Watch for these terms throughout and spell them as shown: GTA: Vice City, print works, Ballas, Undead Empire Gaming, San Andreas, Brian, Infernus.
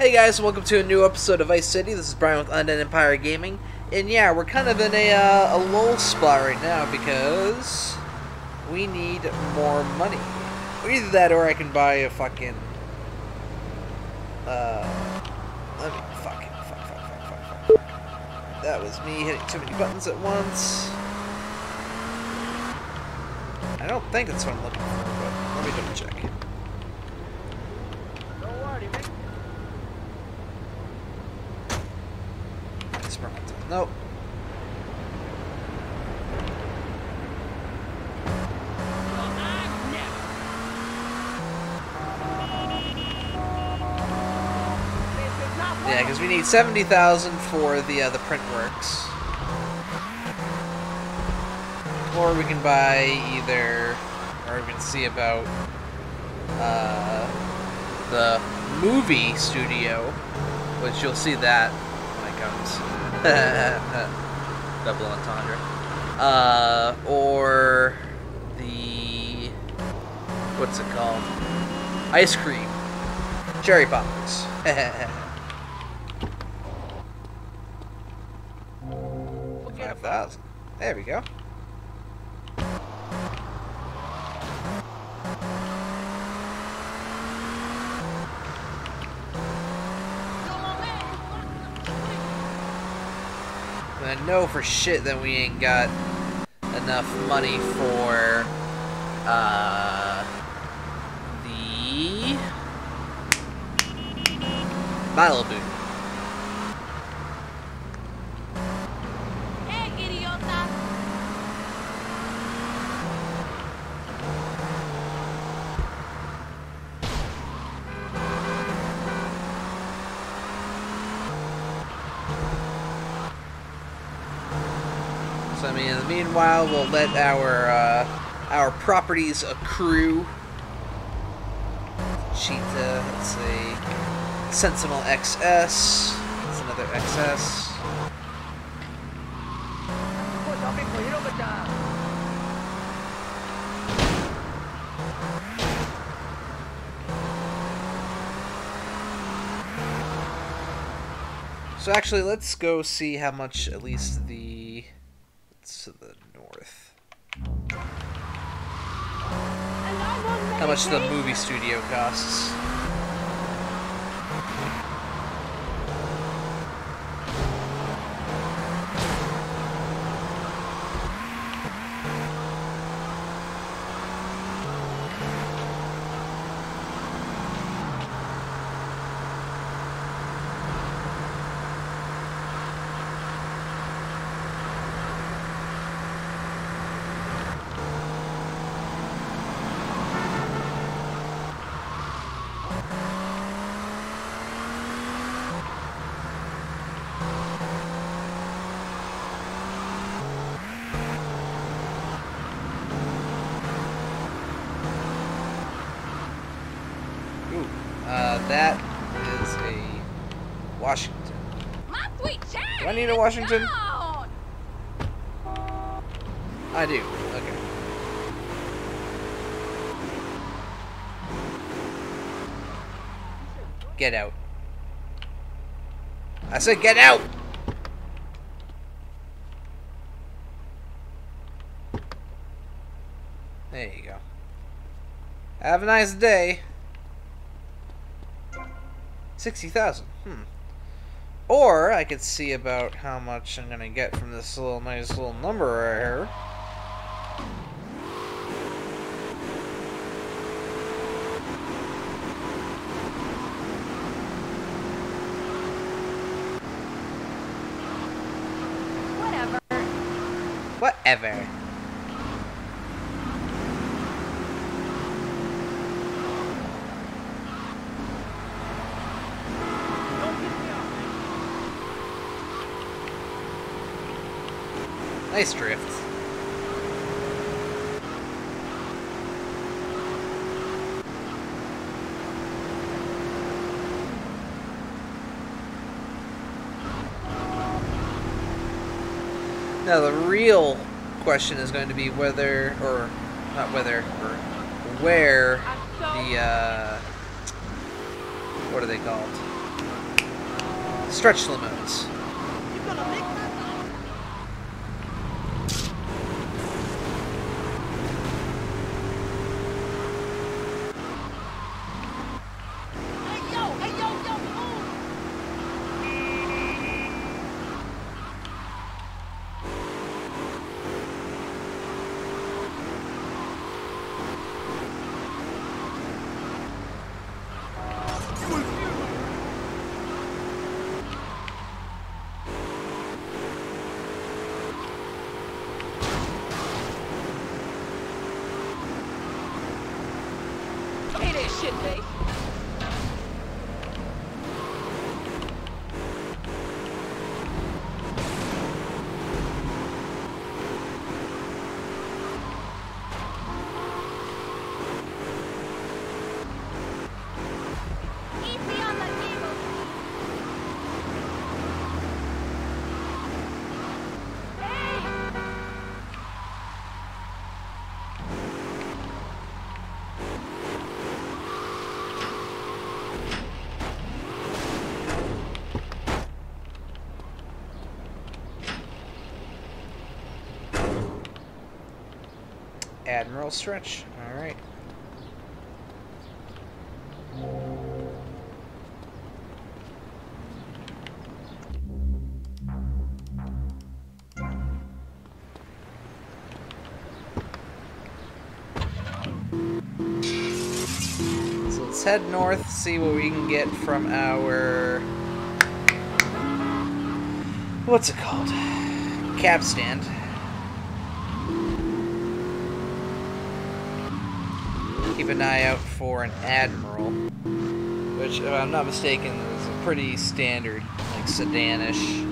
Hey guys, welcome to a new episode of Vice City. This is Brian with Undead Empire Gaming, and yeah, we're kind of in a lull spot right now because we need more money. Either that, or I can buy a fucking let me fuck. That was me hitting too many buttons at once. I don't think that's what I'm looking for, but let me double check. Nope. Yeah, because we need 70,000 for the print works, or we can buy either, or we can see about the movie studio, which you'll see that when it comes. Double entendre. Or the... what's it called? Ice cream. Cherry pops. We'll 5,000. There we go. I know for shit that we ain't got enough money for the Malibu. So, I mean, in the meanwhile, we'll let our properties accrue. Cheetah, let's see. Sentinel XS. That's another XS. So, actually, let's go see how much at least the... to the north. How much the movie studio costs? That is a Washington. Do I need a Washington? I do. Okay. Get out. I said get out! There you go. Have a nice day. 60,000. Or I could see about how much I'm gonna get from this little nice little number right here. Whatever. Nice drift. Now the real question is going to be whether, or not whether, or where the what are they called? stretch limits. Admiral stretch. All right. So let's head north, see what we can get from our... what's it called? Cab stand. Keep an eye out for an Admiral, which, if I'm not mistaken, is a pretty standard, like, sedanish.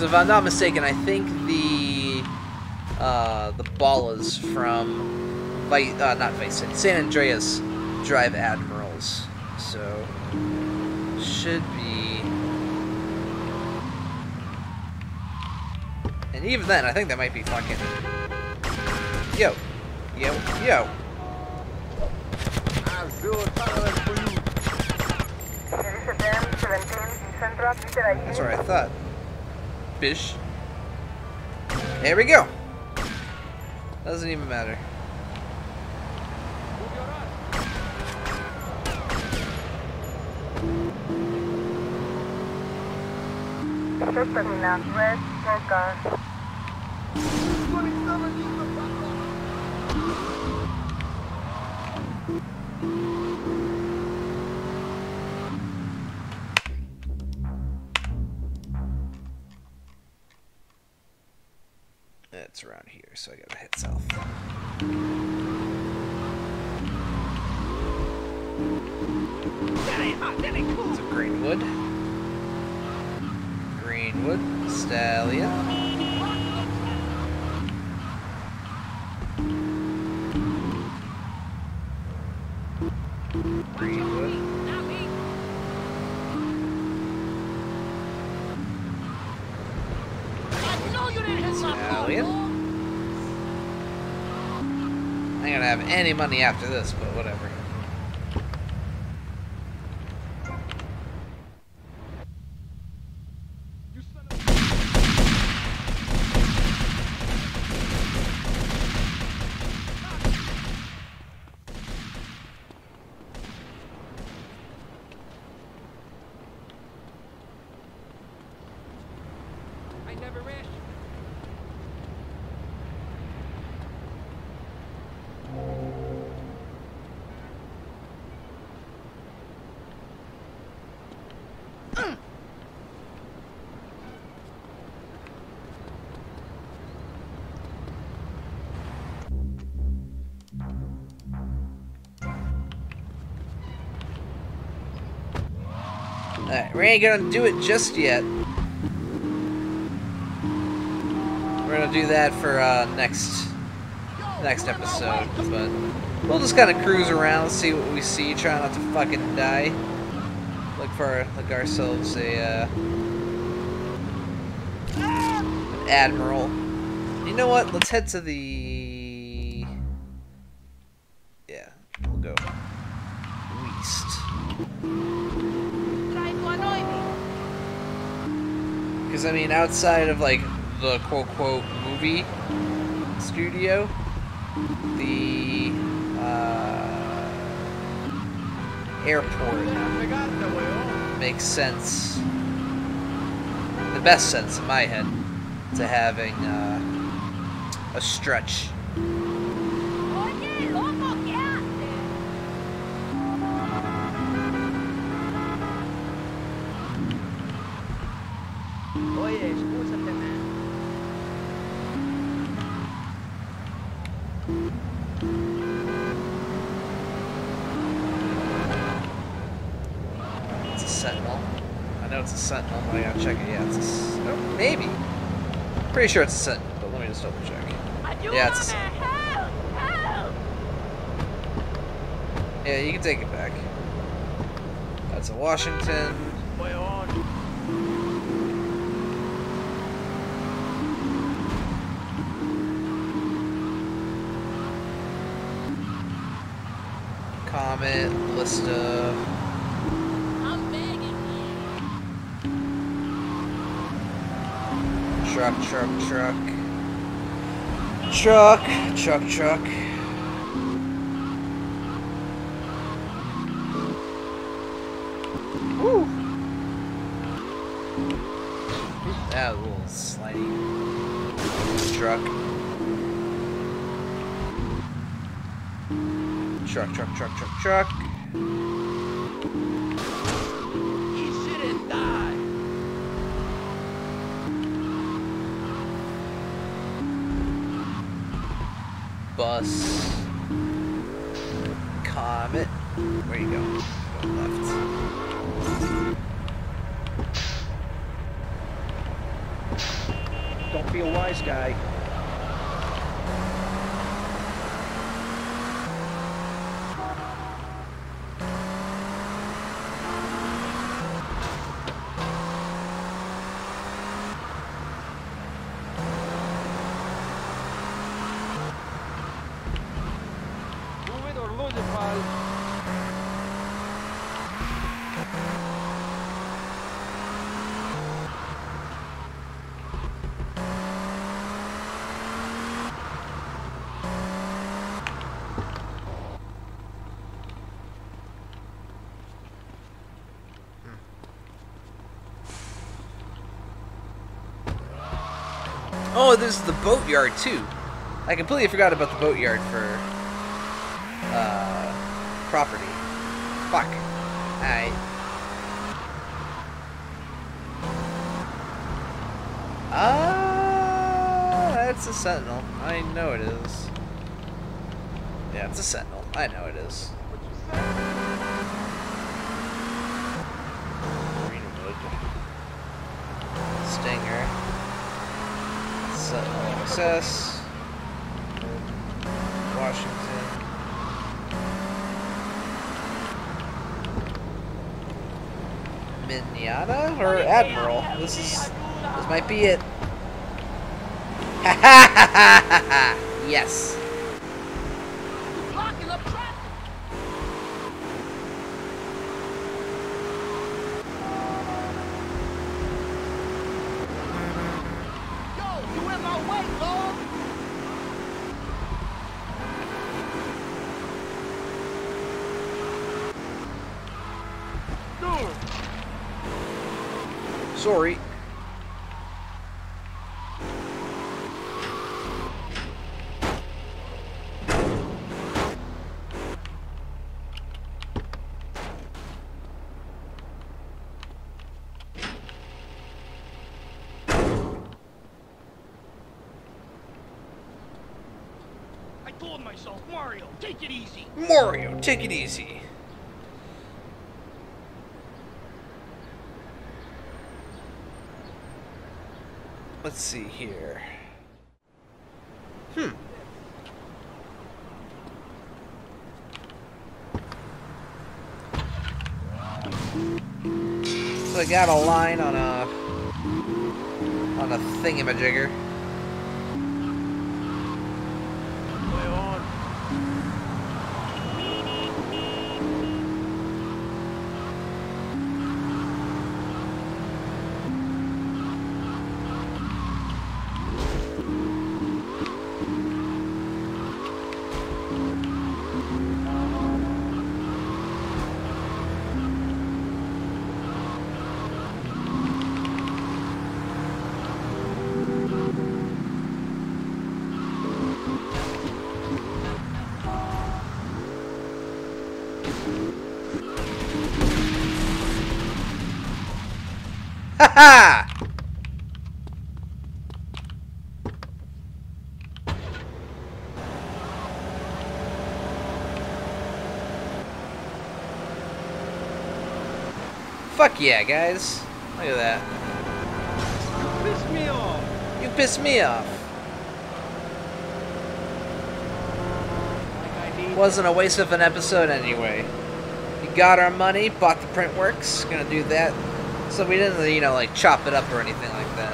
So if I'm not mistaken, I think the Ballas from San Andreas drive Admirals, so should be, and even then I think that might be fucking yo. That's what I thought. Bish. There we go. Doesn't even matter. It's around here, so I gotta head south. So Greenwood, Stallion. Greenwood. I'm not gonna have any money after this, but whatever. Alright, we ain't gonna do it just yet. We're gonna do that for next next episode, but we'll just kind of cruise around, see what we see, try not to fucking die. Look for ourselves a an admiral. You know what? Let's head to the we'll go east. Because I mean, outside of like the quote-unquote movie studio, the airport makes sense, the best sense in my head, to having a stretch. Sentinel, I gotta check it. Yeah, it's a, oh, maybe. Pretty sure it's a Sentinel, but let me just double check. Yeah, it's a Sentinel. Yeah, you can take it back. That's a Washington. Comet, Lista. Truck. Woo! That little slidey truck. Bus, Comet. Where you go? Go left. Don't be a wise guy. Oh, there's the boatyard too. I completely forgot about the boatyard for property. Fuck. Alright. Ah, that's a Sentinel. I know it is. Yeah, it's a Sentinel. I know it is. Greenwood. Stinger. Access, Washington, Mignana or Admiral. This might be it. Yes. Sorry. I told myself, Mario, take it easy. Mario, take it easy. Let's see here. haven't got a line on a thingamajigger. Ha! Fuck yeah, guys. Look at that. You pissed me off. You pissed me off. Wasn't a waste of an episode anyway. You got our money, bought the print works, gonna do that. So we didn't, you know, like, chop it up or anything like that.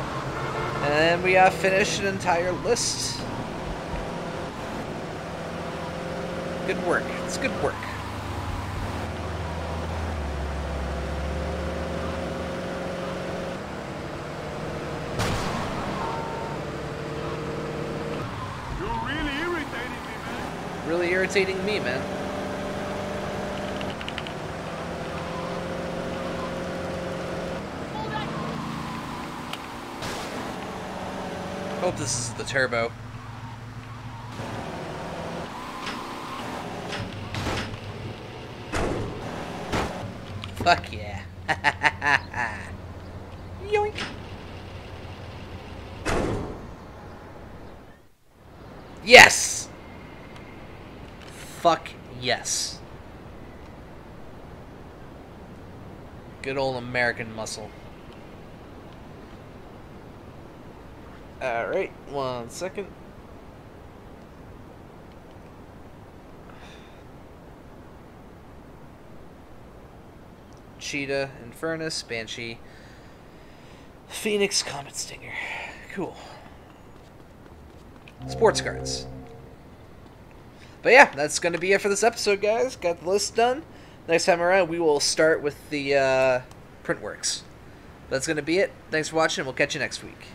And then we finished an entire list. Good work. It's good work. You're really irritating me, man. Really irritating me, man. Hope this is the turbo. Fuck yeah. Yoink. Yes. Fuck yes. Good old American muscle. Alright, 1 second. Cheetah, Infernus, Banshee, Phoenix, Comet Stinger. Cool. Sports cards. But yeah, that's going to be it for this episode, guys. Got the list done. Next time around, we will start with the print works. That's going to be it. Thanks for watching, and we'll catch you next week.